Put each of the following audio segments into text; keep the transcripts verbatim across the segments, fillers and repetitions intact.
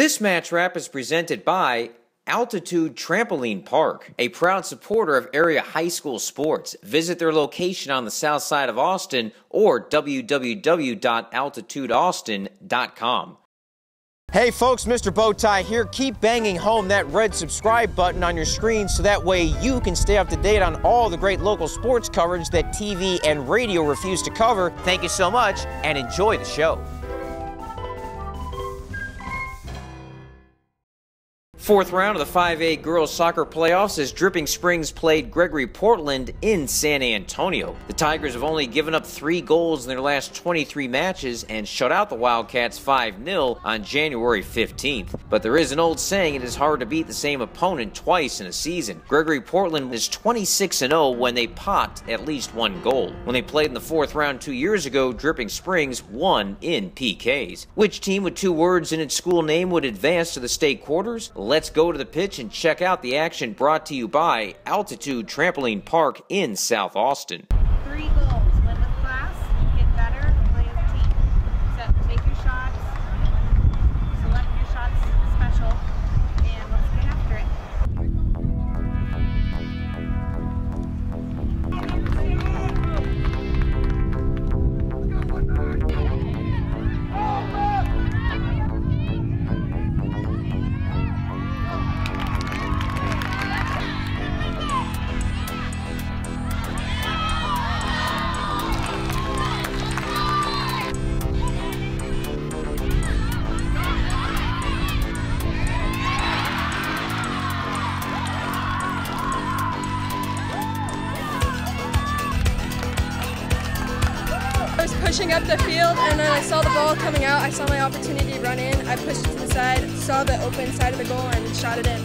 This match wrap is presented by Altitude Trampoline Park, a proud supporter of area high school sports. Visit their location on the south side of Austin or w w w dot altitude austin dot com. Hey folks, Mister Bowtie here. Keep banging home that red subscribe button on your screen so that way you can stay up to date on all the great local sports coverage that T V and radio refuse to cover. Thank you so much and enjoy the show. Fourth round of the five A girls soccer playoffs as Dripping Springs played Gregory Portland in San Antonio. The Tigers have only given up three goals in their last twenty-three matches and shut out the Wildcats five nil on January fifteenth. But there is an old saying, it is hard to beat the same opponent twice in a season. Gregory Portland is twenty-six and oh when they pot at least one goal. When they played in the fourth round two years ago, Dripping Springs won in P Ks. Which team with two words in its school name would advance to the state quarters? Let's go to the pitch and check out the action brought to you by Altitude Trampoline Park in South Austin. Three goals. Win with class, get better, play as a team. So take your shots, select your shots special, and let's get after it. Pushing up the field, and then I saw the ball coming out. I saw my opportunity to run in. I pushed it to the side, saw the open side of the goal, and shot it in.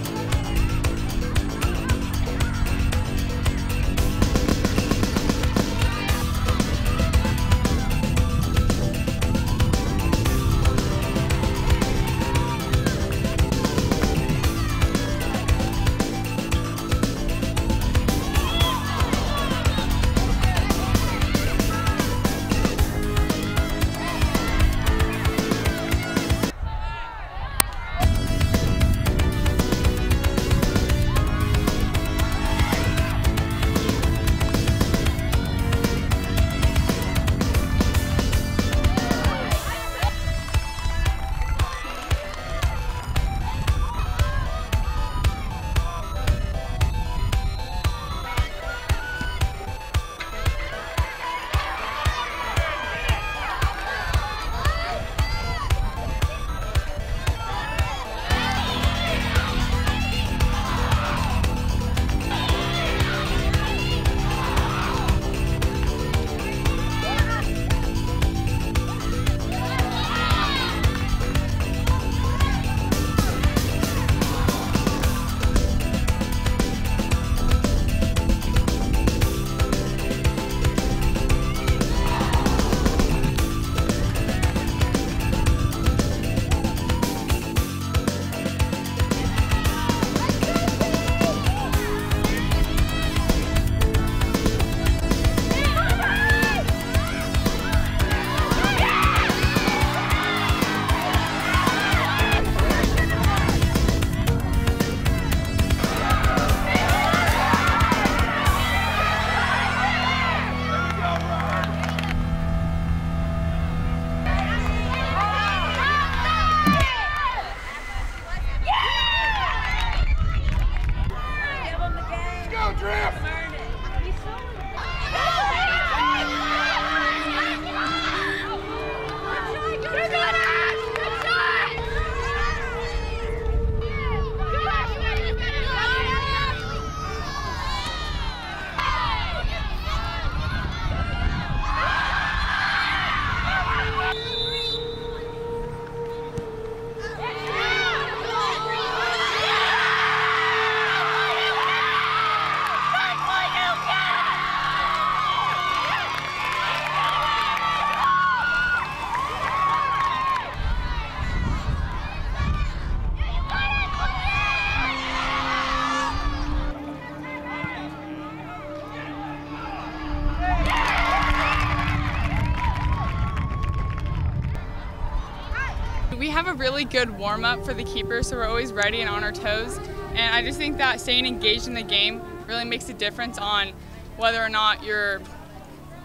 have a really good warm-up for the keeper, so we're always ready and on our toes. And I just think that staying engaged in the game really makes a difference on whether or not you're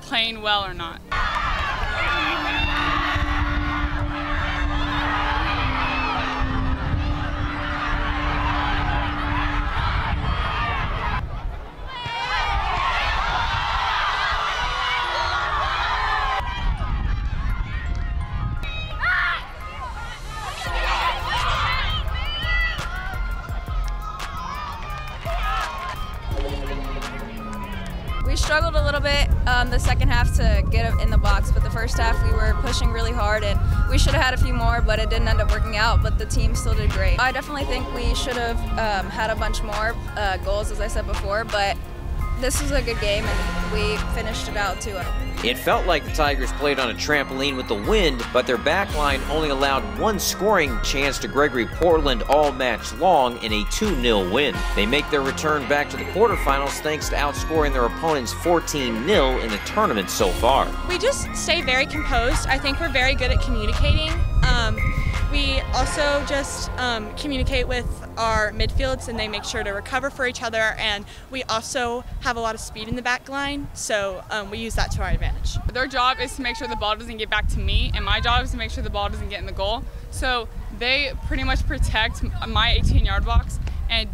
playing well or not. We struggled a little bit um, the second half to get in the box, but the first half we were pushing really hard and we should have had a few more, but it didn't end up working out, but the team still did great. I definitely think we should have um, had a bunch more uh, goals, as I said before, but this was a good game and we finished it out too. It felt like the Tigers played on a trampoline with the wind, but their back line only allowed one scoring chance to Gregory Portland all match long in a two nil win. They make their return back to the quarterfinals thanks to outscoring their opponents fourteen nil in the tournament so far. We just stay very composed. I think we're very good at communicating. Um, we also just um, communicate with our midfields and they make sure to recover for each other, and we also have a lot of speed in the back line, so um, we use that to our advantage. Their job is to make sure the ball doesn't get back to me, and my job is to make sure the ball doesn't get in the goal. So they pretty much protect my eighteen yard box and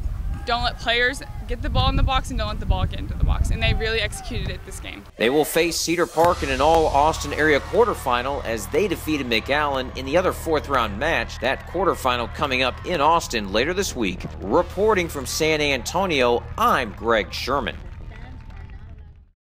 don't let players get the ball in the box and don't let the ball get into the box, and they really executed it this game. They will face Cedar Park in an all-Austin area quarterfinal as they defeated McAllen in the other fourth round match. That quarterfinal coming up in Austin later this week. Reporting from San Antonio, I'm Greg Sherman.